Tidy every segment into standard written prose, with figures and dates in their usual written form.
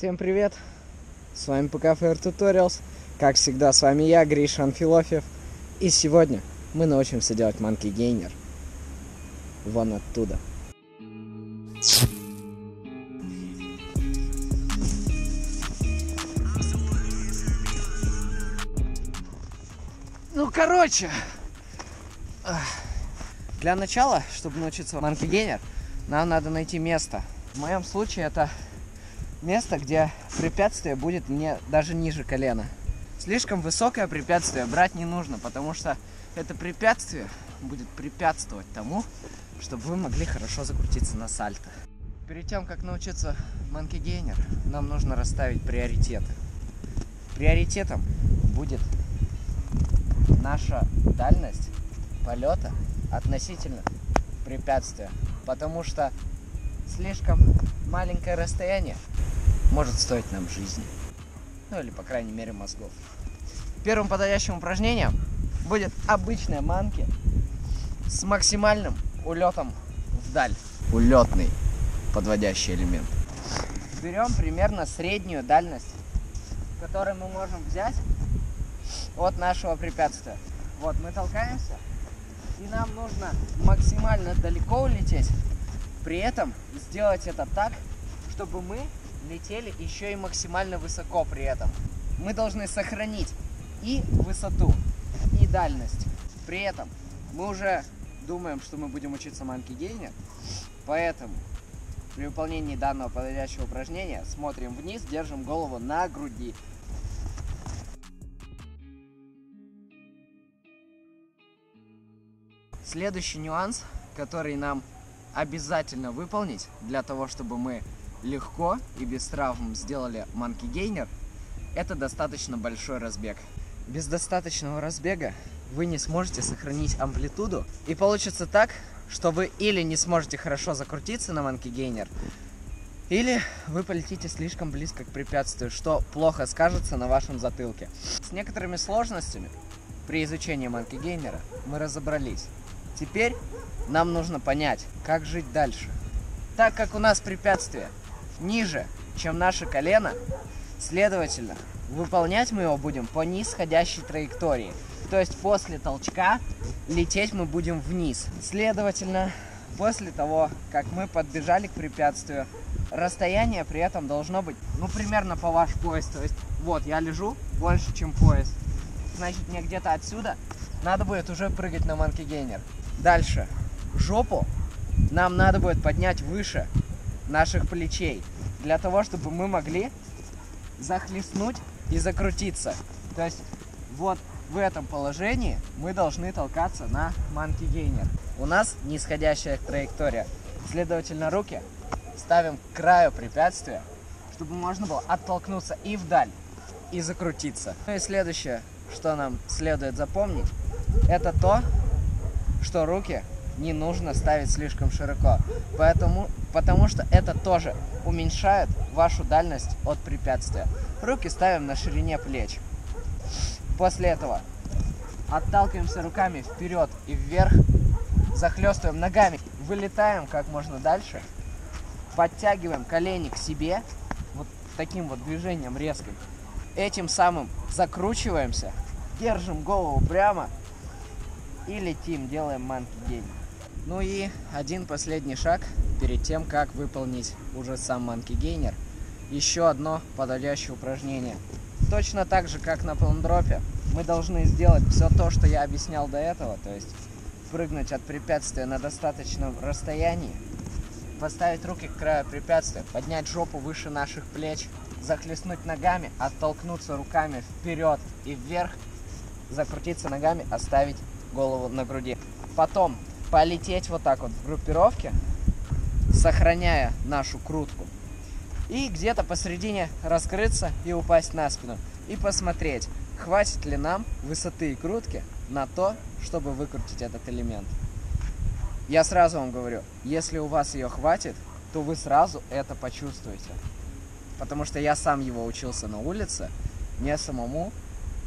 Всем привет! С вами PKFR Tutorials. Как всегда, с вами я, Гриша Анфилофьев. И сегодня мы научимся делать манки-гейнер вон оттуда. Ну, короче, для начала, чтобы научиться манки-гейнер, нам надо найти место. В моем случае это место, где препятствие будет мне даже ниже колена. Слишком высокое препятствие брать не нужно, потому что это препятствие будет препятствовать тому, чтобы вы могли хорошо закрутиться на сальто. Перед тем, как научиться манки-гейнер, нам нужно расставить приоритеты. Приоритетом будет наша дальность полета относительно препятствия, потому что слишком маленькое расстояние может стоить нам жизни. Ну или, по крайней мере, мозгов. Первым подходящим упражнением будет обычная манки с максимальным улетом вдаль. Улетный подводящий элемент. Берем примерно среднюю дальность, которую мы можем взять от нашего препятствия. Вот мы толкаемся, и нам нужно максимально далеко улететь. При этом сделать это так, чтобы мы летели еще и максимально высоко при этом. Мы должны сохранить и высоту, и дальность. При этом мы уже думаем, что мы будем учиться манки-гейнер, поэтому при выполнении данного подходящего упражнения смотрим вниз, держим голову на груди. Следующий нюанс, который нам обязательно выполнить для того, чтобы мы легко и без травм сделали манки-гейнер, это достаточно большой разбег. Без достаточного разбега вы не сможете сохранить амплитуду, и получится так, что вы или не сможете хорошо закрутиться на манки-гейнер, или вы полетите слишком близко к препятствию, что плохо скажется на вашем затылке. С некоторыми сложностями при изучении манки-гейнера мы разобрались. Теперь нам нужно понять, как жить дальше. Так как у нас препятствие ниже, чем наше колено, следовательно, выполнять мы его будем по нисходящей траектории. То есть после толчка лететь мы будем вниз. Следовательно, после того, как мы подбежали к препятствию, расстояние при этом должно быть, ну, примерно по ваш пояс. То есть вот я лежу больше, чем пояс. Значит, мне где-то отсюда надо будет уже прыгать на манки-гейнер. Дальше. Жопу нам надо будет поднять выше наших плечей, для того, чтобы мы могли захлестнуть и закрутиться. То есть вот в этом положении мы должны толкаться на манки-гейнер. У нас нисходящая траектория. Следовательно, руки ставим к краю препятствия, чтобы можно было оттолкнуться и вдаль, и закрутиться. Ну и следующее, что нам следует запомнить, это то, что руки не нужно ставить слишком широко, потому что это тоже уменьшает вашу дальность от препятствия. Руки ставим на ширине плеч. После этого отталкиваемся руками вперед и вверх, захлестываем ногами, вылетаем как можно дальше, подтягиваем колени к себе, вот таким вот движением резким. Этим самым закручиваемся, держим голову прямо, и летим, делаем манки-гейнер. Ну и один последний шаг перед тем, как выполнить уже сам манки-гейнер. Еще одно подходящее упражнение. Точно так же, как на плэндропе, мы должны сделать все то, что я объяснял до этого. То есть прыгнуть от препятствия на достаточном расстоянии, поставить руки к краю препятствия, поднять жопу выше наших плеч, захлестнуть ногами, оттолкнуться руками вперед и вверх, закрутиться ногами, оставить голову на груди. Потом полететь вот так вот в группировке, сохраняя нашу крутку. И где-то посередине раскрыться и упасть на спину. И посмотреть, хватит ли нам высоты и крутки на то, чтобы выкрутить этот элемент. Я сразу вам говорю, если у вас ее хватит, то вы сразу это почувствуете. Потому что я сам его учился на улице, мне самому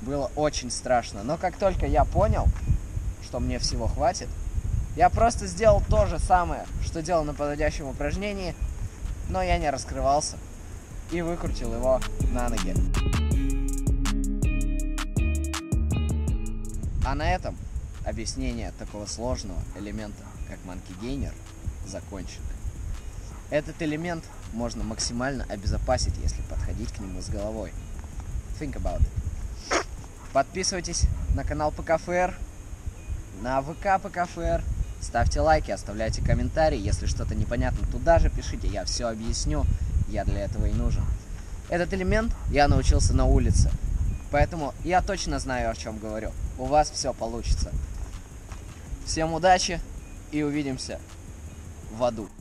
было очень страшно. Но как только я понял, что мне всего хватит, я просто сделал то же самое, что делал на подходящем упражнении, но я не раскрывался и выкрутил его на ноги. А на этом объяснение такого сложного элемента, как манки-гейнер, закончено. Этот элемент можно максимально обезопасить, если подходить к нему с головой. Think about it. Подписывайтесь на канал PKFR, на ВК PKFR, ставьте лайки, оставляйте комментарии. Если что-то непонятно, туда же пишите, я все объясню, я для этого и нужен. Этот элемент я научился на улице, поэтому я точно знаю, о чем говорю. У вас все получится. Всем удачи и увидимся в аду.